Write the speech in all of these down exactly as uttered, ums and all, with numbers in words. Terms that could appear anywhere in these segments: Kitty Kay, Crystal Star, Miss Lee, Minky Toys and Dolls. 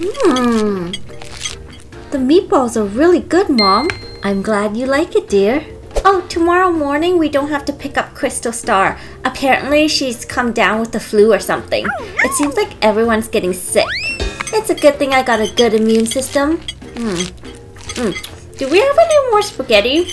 Hmm. The meatballs are really good, Mom. I'm glad you like it, dear. Oh, tomorrow morning we don't have to pick up Crystal Star. Apparently she's come down with the flu or something. It seems like everyone's getting sick. It's a good thing I got a good immune system. Hmm. Mm. Do we have any more spaghetti?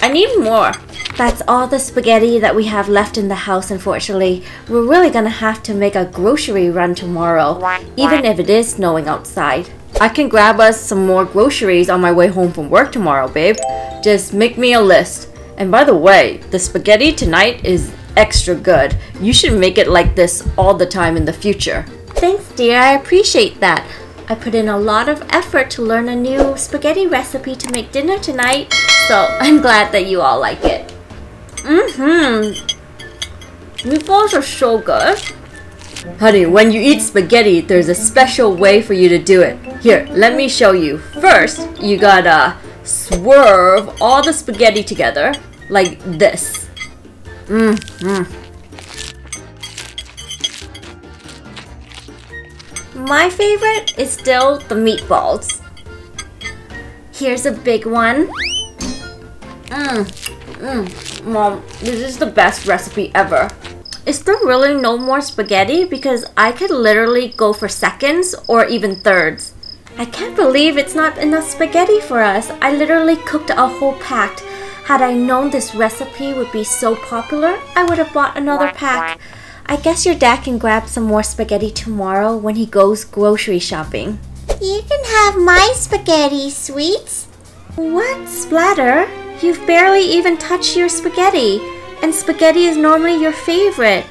I need more. That's all the spaghetti that we have left in the house, unfortunately. We're really gonna have to make a grocery run tomorrow, even if it is snowing outside. I can grab us some more groceries on my way home from work tomorrow, babe. Just make me a list. And by the way, the spaghetti tonight is extra good. You should make it like this all the time in the future. Thanks, dear. I appreciate that. I put in a lot of effort to learn a new spaghetti recipe to make dinner tonight, so I'm glad that you all like it. Mm-hmm. Meatballs are so good. Honey, when you eat spaghetti, there's a special way for you to do it. Here, let me show you. First, you gotta swerve all the spaghetti together like this. Mm-hmm. My favorite is still the meatballs. Here's a big one. Mmm, mmm, Mom, this is the best recipe ever. Is there really no more spaghetti? Because I could literally go for seconds or even thirds. I can't believe it's not enough spaghetti for us. I literally cooked a whole pack. Had I known this recipe would be so popular, I would have bought another pack. I guess your dad can grab some more spaghetti tomorrow when he goes grocery shopping. You can have my spaghetti, sweets. What, Splatter? You've barely even touched your spaghetti. And spaghetti is normally your favorite.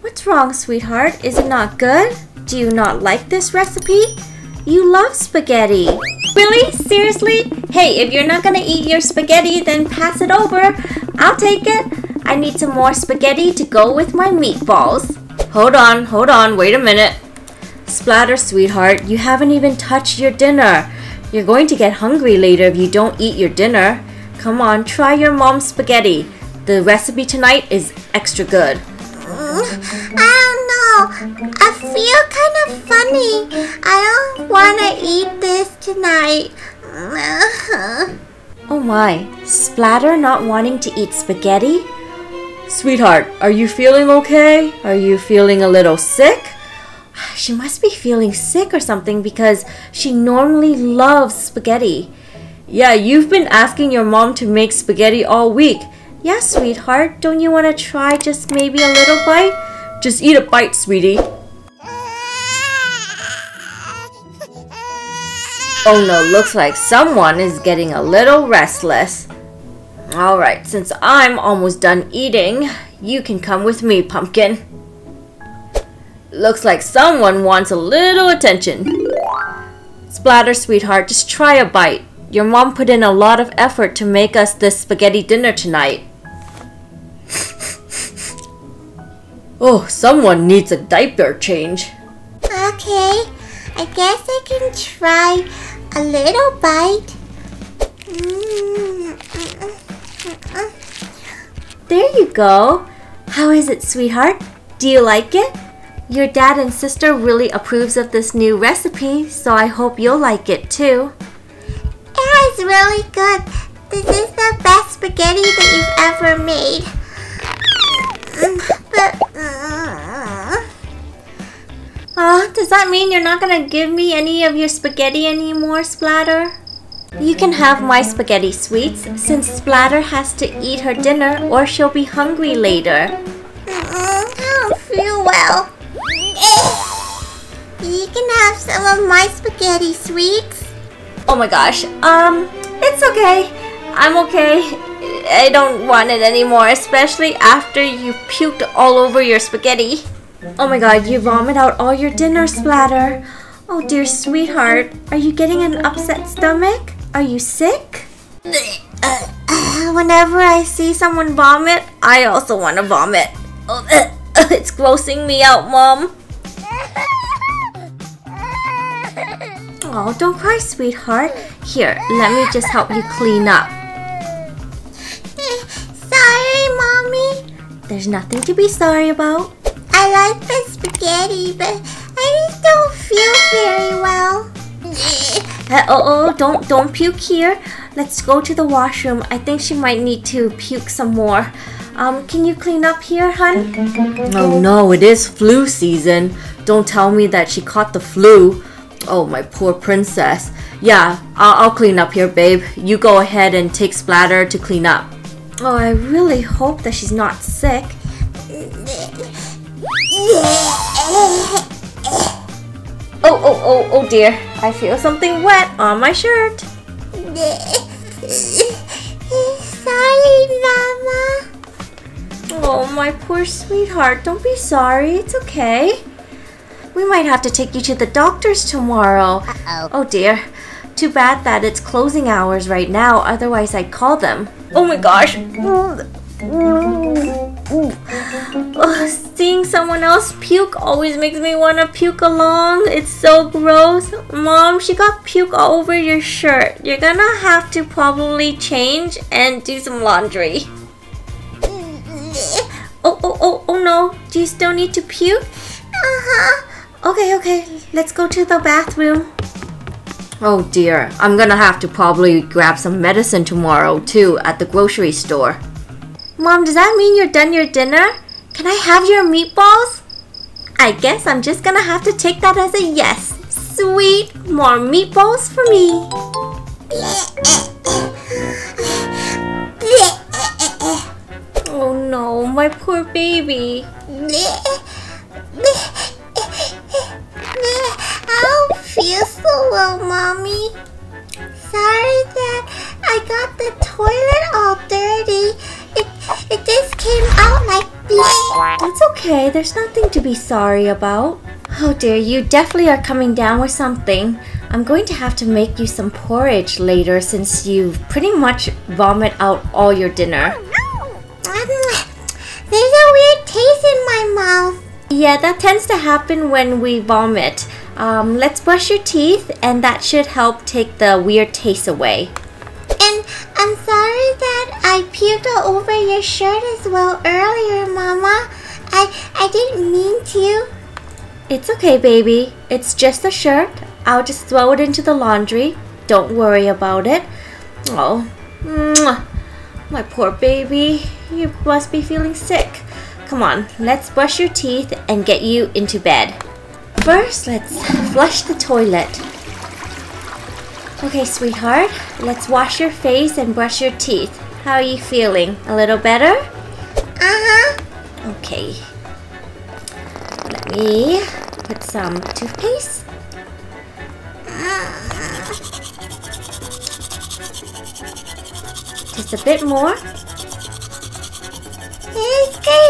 What's wrong, sweetheart? Is it not good? Do you not like this recipe? You love spaghetti. Really? Seriously? Hey, if you're not gonna eat your spaghetti, then pass it over. I'll take it. I need some more spaghetti to go with my meatballs. Hold on, hold on, wait a minute. Splatter, sweetheart, you haven't even touched your dinner. You're going to get hungry later if you don't eat your dinner. Come on, try your mom's spaghetti. The recipe tonight is extra good. I don't know. I feel kind of funny. I don't want to eat this tonight. Oh my, Splatter not wanting to eat spaghetti? Sweetheart, are you feeling okay? Are you feeling a little sick? She must be feeling sick or something because she normally loves spaghetti. Yeah, you've been asking your mom to make spaghetti all week. Yeah, sweetheart, don't you want to try just maybe a little bite? Just eat a bite, sweetie. Oh no, looks like someone is getting a little restless. Alright, since I'm almost done eating, you can come with me, Pumpkin. Looks like someone wants a little attention. Splatter, sweetheart, just try a bite. Your mom put in a lot of effort to make us this spaghetti dinner tonight. Oh, someone needs a diaper change. Okay, I guess I can try a little bite. Mm-mm. There you go. How is it, sweetheart? Do you like it? Your dad and sister really approves of this new recipe, so I hope you'll like it too. It is really good. This is the best spaghetti that you've ever made. Oh, does that mean you're not gonna give me any of your spaghetti anymore, Splatter? You can have my spaghetti, sweets, since Splatter has to eat her dinner or she'll be hungry later. Mm-mm, I don't feel well. You can have some of my spaghetti, sweets. Oh my gosh, um, it's okay. I'm okay. I don't want it anymore, especially after you puked all over your spaghetti. Oh my god, you vomit out all your dinner, Splatter. Oh dear sweetheart, are you getting an upset stomach? Are you sick? Whenever I see someone vomit, I also want to vomit. It's grossing me out, Mom. Oh, don't cry, sweetheart. Here, let me just help you clean up. Sorry, Mommy. There's nothing to be sorry about. I like the spaghetti, but I just don't feel Uh, oh, oh, don't, don't puke here. Let's go to the washroom. I think she might need to puke some more. Um, can you clean up here, hun? Oh no, it is flu season. Don't tell me that she caught the flu. Oh, my poor princess. Yeah, I'll, I'll clean up here, babe. You go ahead and take Splatter to clean up. Oh, I really hope that she's not sick. Oh, oh, oh, oh dear. I feel something wet on my shirt. Sorry, Mama. Oh, my poor sweetheart. Don't be sorry. It's okay. We might have to take you to the doctor's tomorrow. Uh-oh. Oh dear. Too bad that it's closing hours right now, otherwise I'd call them. Oh my gosh. Oh, seeing someone else puke always makes me want to puke along. It's so gross. Mom, she got puke all over your shirt. You're gonna have to probably change and do some laundry. Oh, oh, oh, oh no. Do you still need to puke? Uh-huh. Okay, okay, let's go to the bathroom. Oh dear, I'm gonna have to probably grab some medicine tomorrow too at the grocery store. Mom, does that mean you're done your dinner? Can I have your meatballs? I guess I'm just gonna have to take that as a yes. Sweet, more meatballs for me. Oh no, my poor baby. I don't feel so well, Mommy. Sorry that I got the toilet all dirty. It, it just came out like this. That's okay. There's nothing to be sorry about. Oh dear, you definitely are coming down with something. I'm going to have to make you some porridge later since you've pretty much vomit out all your dinner. Oh, no. um, there's a weird taste in my mouth. Yeah, that tends to happen when we vomit. Um, let's brush your teeth and that should help take the weird taste away. And I'm sorry that I puked all over your shirt as well earlier, Mama. I, I didn't mean to. It's okay, baby. It's just a shirt. I'll just throw it into the laundry. Don't worry about it. Oh, my poor baby. You must be feeling sick. Come on, let's brush your teeth and get you into bed. First, let's flush the toilet. Okay, sweetheart, let's wash your face and brush your teeth. How are you feeling? A little better? Uh-huh. Okay. Let me put some toothpaste. Just a bit more. It's good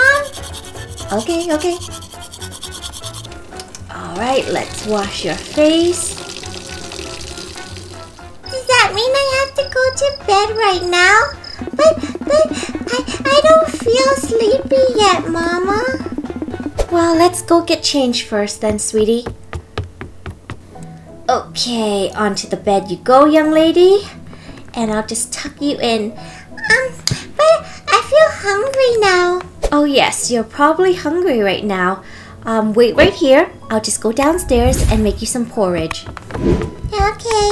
enough, Mom. Okay, okay. Alright, let's wash your face. Does that mean I have to go to bed right now? But, but, I, I don't feel sleepy yet, Mama. Well, let's go get changed first then, sweetie. Okay, onto the bed you go, young lady. And I'll just tuck you in. Um, but I feel hungry now. Oh yes, you're probably hungry right now. Um, wait right here. I'll just go downstairs and make you some porridge. Okay.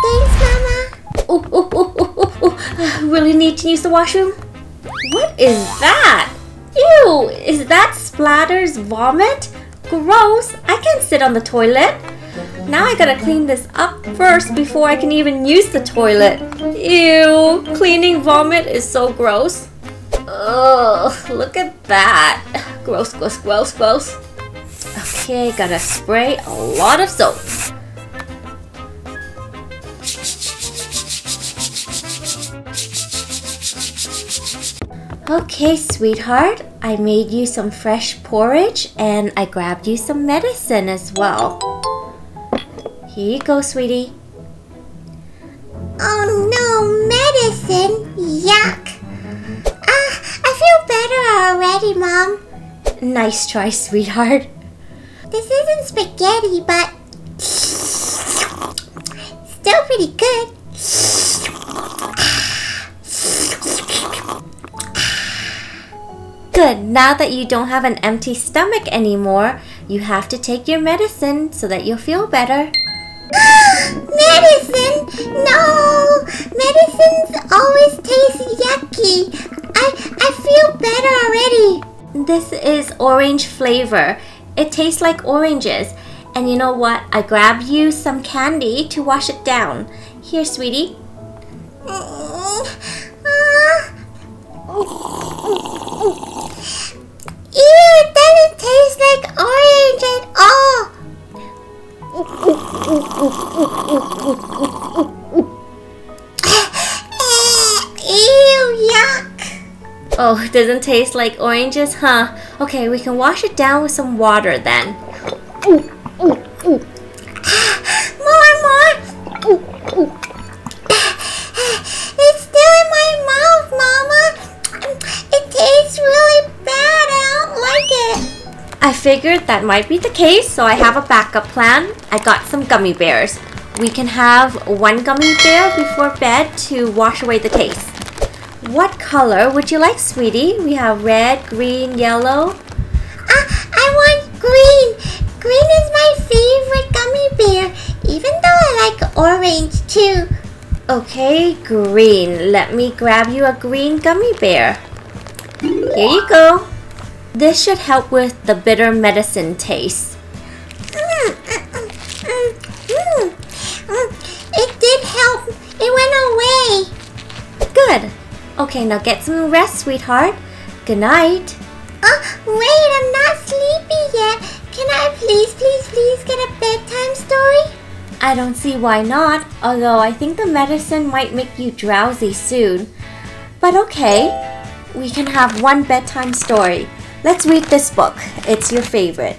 Thanks, Mama. Oh, oh, oh, oh, oh, oh. I really need to use the washroom. What is that? Ew! Is that Splatter's vomit? Gross! I can't sit on the toilet. Now I gotta clean this up first before I can even use the toilet. Ew! Cleaning vomit is so gross. Ugh! Look at that. Gross, gross, gross, gross. Okay, gotta spray a lot of soap. Okay, sweetheart, I made you some fresh porridge and I grabbed you some medicine as well. Here you go, sweetie. Oh no, medicine? Yuck! Ah, uh, I feel better already, Mom. Nice try, sweetheart. This isn't spaghetti, but still pretty good. Good. Now that you don't have an empty stomach anymore, you have to take your medicine so that you'll feel better. Medicine? No! Medicines always taste yucky. I, I feel better already. This is orange flavor. It tastes like oranges. And you know what? I grabbed you some candy to wash it down. Here, sweetie. Ew, it doesn't taste like orange at all. Ew, yuck. Oh, it doesn't taste like oranges, huh? Okay, we can wash it down with some water then. Ooh, ooh. More, more. Ooh, ooh. It's still in my mouth, Mama. It tastes really bad. I don't like it. I figured that might be the case, so I have a backup plan. I got some gummy bears. We can have one gummy bear before bed to wash away the taste. What color would you like, sweetie? We have red, green, yellow. Uh, I want green. Green is my favorite gummy bear, even though I like orange too. Okay, green. Let me grab you a green gummy bear. Here you go. This should help with the bitter medicine taste. Mm, mm, mm, mm, mm. It did help. It went away. Good. Okay, now get some rest, sweetheart. Good night. Oh, wait, I'm not sleepy yet. Can I please, please, please get a bedtime story? I don't see why not, although I think the medicine might make you drowsy soon. But okay, we can have one bedtime story. Let's read this book. It's your favorite.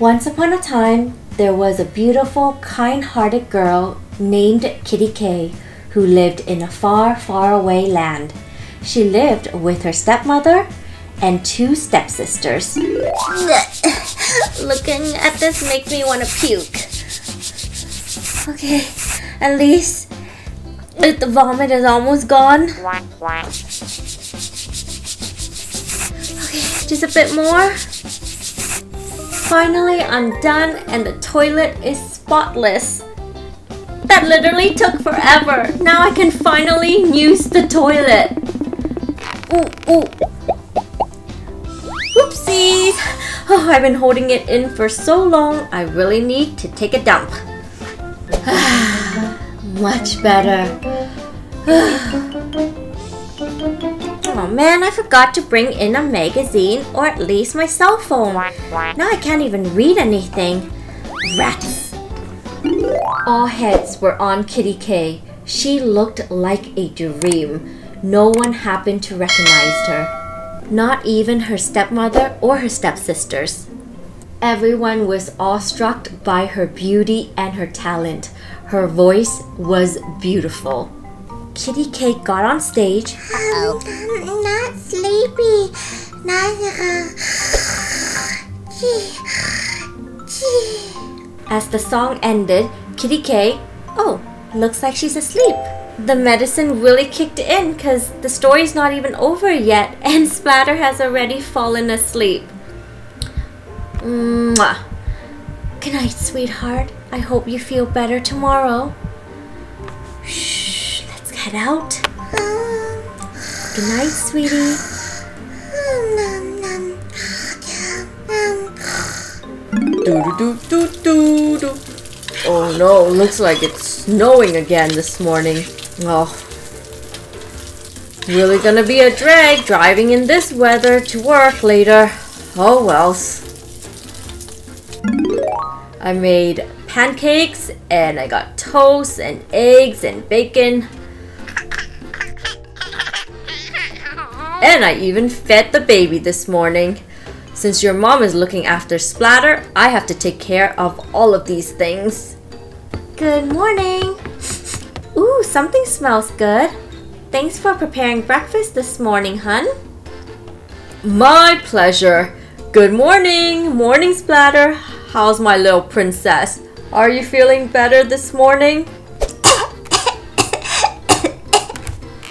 Once upon a time, there was a beautiful, kind-hearted girl named Kitty Kay who lived in a far, far away land. She lived with her stepmother and two stepsisters. Looking at this makes me want to puke. Okay, at least the vomit is almost gone. Okay, just a bit more. Finally, I'm done and the toilet is spotless. That literally took forever. Now I can finally use the toilet. Ooh, ooh. Oopsies! Oh, I've been holding it in for so long, I really need to take a dump. Much better. Oh man, I forgot to bring in a magazine or at least my cell phone. Now I can't even read anything. Rats! All heads were on Kitty Kay. She looked like a dream. No one happened to recognize her. Not even her stepmother or her stepsisters. Everyone was awestruck by her beauty and her talent. Her voice was beautiful. Kitty Kay got on stage. Um, I'm not sleepy. Not, uh, As the song ended, Kitty Kay, oh, looks like she's asleep. The medicine really kicked in because the story's not even over yet and Splatter has already fallen asleep. Mwah. Good night, sweetheart. I hope you feel better tomorrow. Shh, let's head out. Um, Good night, sweetie. Um, um, um. Do, do, do, do, do. Oh no, looks like it's snowing again this morning. Oh, really gonna be a drag driving in this weather to work later. Oh wells. I made pancakes and I got toast and eggs and bacon. And I even fed the baby this morning. Since your mom is looking after Splatter, I have to take care of all of these things. Good morning. Ooh, something smells good. Thanks for preparing breakfast this morning, hun. My pleasure. Good morning. Morning, Splatter. How's my little princess? Are you feeling better this morning?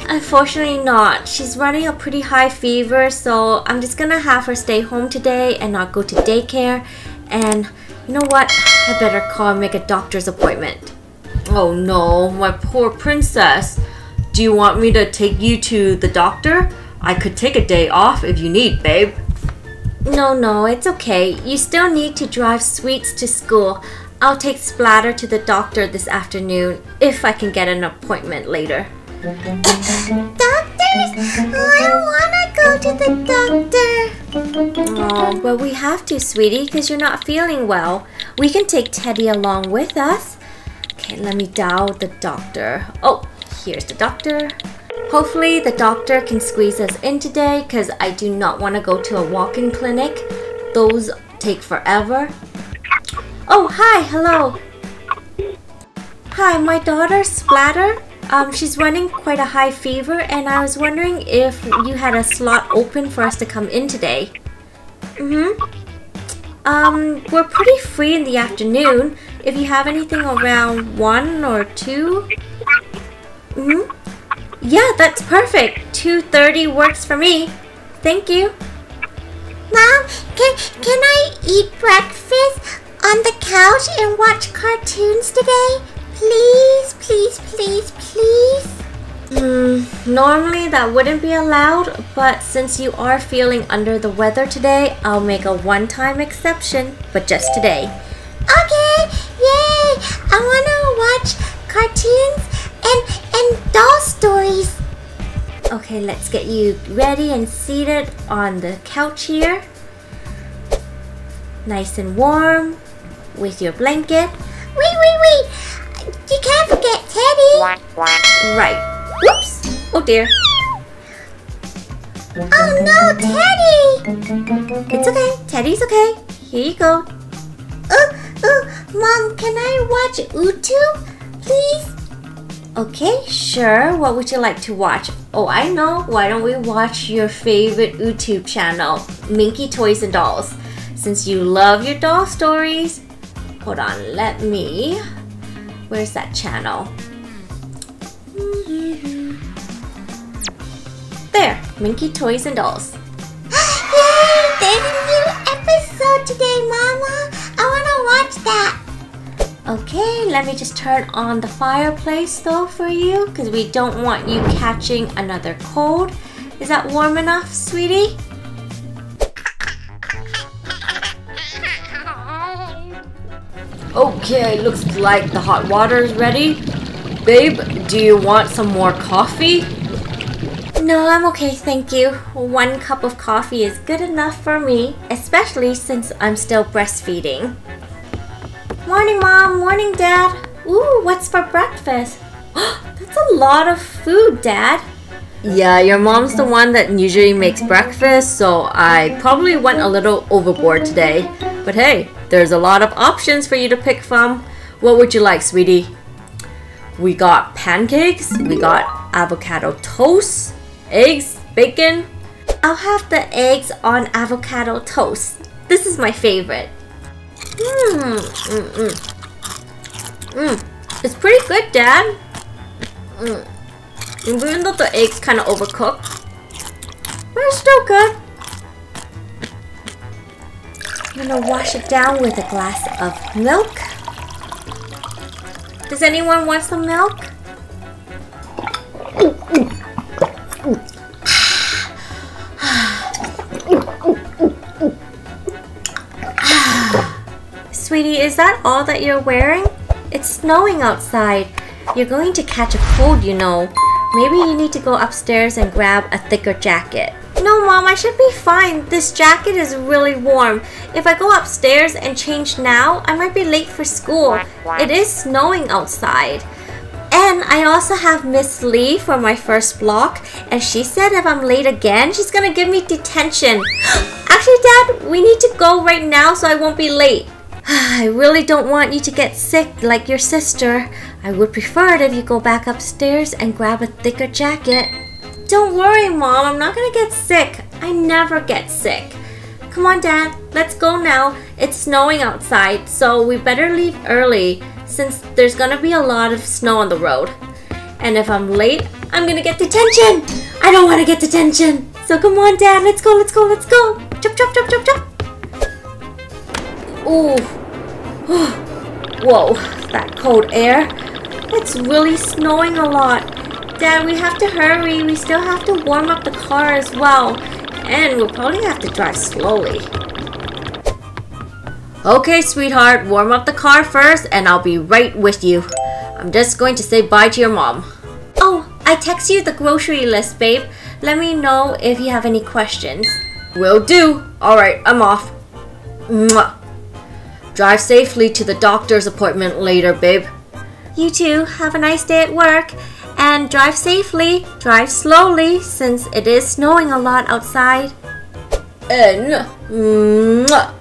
Unfortunately not. She's running a pretty high fever, so I'm just gonna have her stay home today and not go to daycare. And you know what? I better call and make a doctor's appointment. Oh no, my poor princess. Do you want me to take you to the doctor? I could take a day off if you need, babe. No, no, it's okay. You still need to drive Sweets to school. I'll take Splatter to the doctor this afternoon if I can get an appointment later. Doctors? I want to go to the doctor. Oh, well, we have to, sweetie, because you're not feeling well. We can take Teddy along with us. Okay, let me dial the doctor. Oh, here's the doctor. Hopefully the doctor can squeeze us in today because I do not want to go to a walk-in clinic. Those take forever. Oh, hi, hello. Hi, my daughter Splatter. Um, she's running quite a high fever and I was wondering if you had a slot open for us to come in today. Mm-hmm. Um, we're pretty free in the afternoon. If you have anything around one or two. Mm-hmm. Yeah, that's perfect. two thirty works for me. Thank you. Mom, can, can I eat breakfast on the couch and watch cartoons today? Please, please, please, please. Mm, normally that wouldn't be allowed, but since you are feeling under the weather today, I'll make a one-time exception, but just today. Okay, yay! I want to watch cartoons and, and doll stories. Okay, let's get you ready and seated on the couch here. Nice and warm with your blanket. Wait, wait, wait! You can't forget Teddy! Right. Whoops! Oh dear. Oh no, Teddy! It's okay. Teddy's okay. Here you go. Oh, oh, Mom, can I watch YouTube, please? Okay, sure. What would you like to watch? Oh, I know. Why don't we watch your favorite YouTube channel, Minky Toys and Dolls? Since you love your doll stories. Hold on, let me... Where's that channel? There! Minky Toys and Dolls. Yay! There's a new episode today, Mama! I want to watch that! Okay, let me just turn on the fireplace though for you because we don't want you catching another cold. Is that warm enough, sweetie? Okay, looks like the hot water is ready. Babe, do you want some more coffee? No, I'm okay, thank you. One cup of coffee is good enough for me, especially since I'm still breastfeeding. Morning, Mom. Morning, Dad. Ooh, what's for breakfast? That's a lot of food, Dad. Yeah, your mom's the one that usually makes breakfast, so I probably went a little overboard today. But hey, there's a lot of options for you to pick from. What would you like, sweetie? We got pancakes, we got avocado toast, eggs, bacon. I'll have the eggs on avocado toast. This is my favorite. Mmm, mmm, mmm. Mmm, it's pretty good, Dad. Mmm. Even though the egg's kind of overcooked, but it's still good. I'm gonna wash it down with a glass of milk. Does anyone want some milk? Sweetie, is that all that you're wearing? It's snowing outside. You're going to catch a cold, you know. Maybe you need to go upstairs and grab a thicker jacket. No, Mom, I should be fine. This jacket is really warm. If I go upstairs and change now, I might be late for school. It is snowing outside. And I also have Miss Lee for my first block, and she said if I'm late again, she's gonna give me detention. Actually, Dad, we need to go right now so I won't be late. I really don't want you to get sick like your sister. I would prefer it if you go back upstairs and grab a thicker jacket. Don't worry, Mom, I'm not gonna get sick. I never get sick. Come on, Dad, let's go now. It's snowing outside, so we better leave early since there's gonna be a lot of snow on the road. And if I'm late, I'm gonna get detention. I don't wanna get detention. So come on, Dad, let's go, let's go, let's go. Chop, chop, chop, chop, chop. Ooh. Whoa, that cold air. It's really snowing a lot. Dad, we have to hurry. We still have to warm up the car as well. And we'll probably have to drive slowly. Okay, sweetheart, warm up the car first and I'll be right with you. I'm just going to say bye to your mom. Oh, I text you the grocery list, babe. Let me know if you have any questions. Will do. Alright, I'm off. Mwah. Drive safely to the doctor's appointment later, babe. You too. Have a nice day at work. And drive safely. Drive slowly since it is snowing a lot outside. And mwah.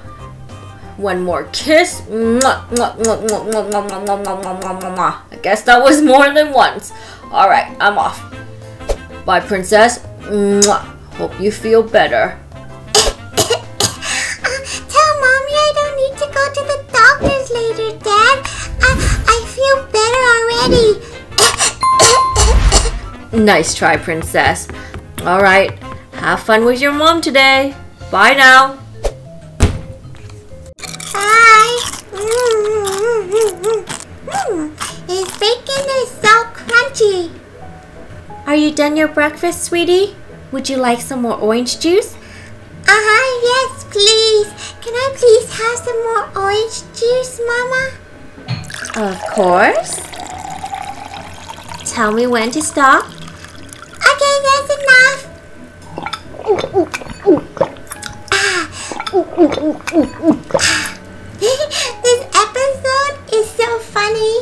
One more kiss. Mwah, mwah, mwah, mwah, mwah, mwah, mwah, mwah, mwah, mwah, mwah, mwah. I guess that was more than once. Alright, I'm off. Bye, princess. Mwah. Hope you feel better. Later, Dad. I, I feel better already. Nice try, Princess. Alright, have fun with your mom today. Bye now. Bye. Mm-hmm. This bacon is so crunchy. Are you done your breakfast, sweetie? Would you like some more orange juice? Uh-huh, yes, please. Can I please have some more orange juice, Mama? Of course. Tell me when to stop. Okay, that's enough. Ah. This episode is so funny.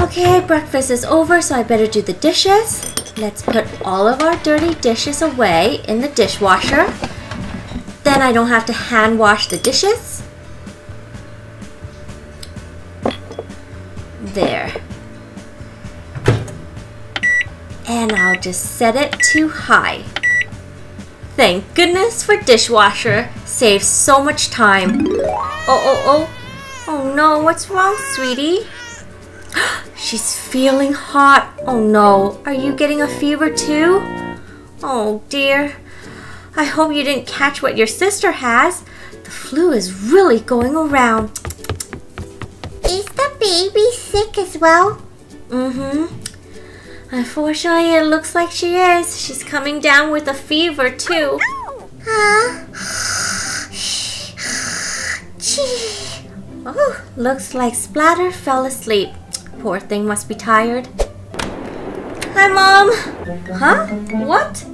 Okay, breakfast is over, so I better do the dishes. Let's put all of our dirty dishes away in the dishwasher. Then I don't have to hand wash the dishes. There. And I'll just set it to high. Thank goodness for dishwasher. Saves so much time. Oh, oh, oh. Oh no, what's wrong, sweetie? She's feeling hot. Oh no, are you getting a fever too? Oh dear. I hope you didn't catch what your sister has. The flu is really going around. Is the baby sick as well? Mm-hmm. Unfortunately, it looks like she is. She's coming down with a fever too. Huh? Oh, looks like Splatter fell asleep. Poor thing must be tired. Hi, Mom. Huh? What?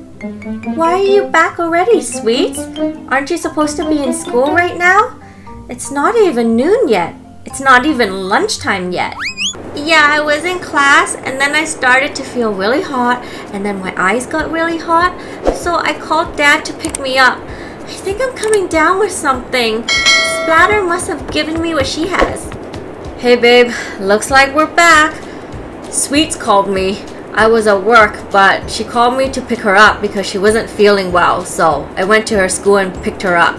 Why are you back already, sweet? Aren't you supposed to be in school right now? It's not even noon yet. It's not even lunchtime yet. Yeah, I was in class and then I started to feel really hot and then my eyes got really hot. So I called Dad to pick me up. I think I'm coming down with something. Splatter must have given me what she has. Hey babe, looks like we're back. Sweets called me. I was at work, but she called me to pick her up because she wasn't feeling well, so I went to her school and picked her up.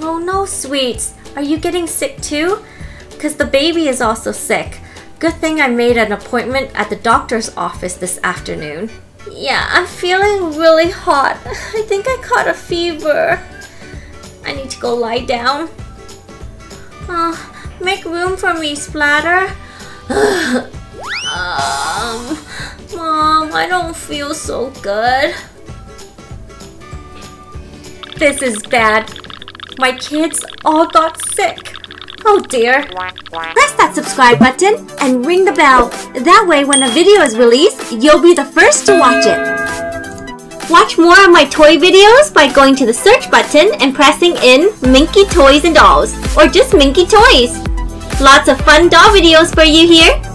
Oh no, Sweets. Are you getting sick too? Because the baby is also sick. Good thing I made an appointment at the doctor's office this afternoon. Yeah, I'm feeling really hot. I think I caught a fever. I need to go lie down. Oh. Make room for me, Splatter. um, Mom, I don't feel so good. This is bad. My kids all got sick. Oh dear. Press that subscribe button and ring the bell. That way when a video is released, you'll be the first to watch it. Watch more of my toy videos by going to the search button and pressing in Minky Toys and Dolls or just Minky Toys. Lots of fun doll videos for you here.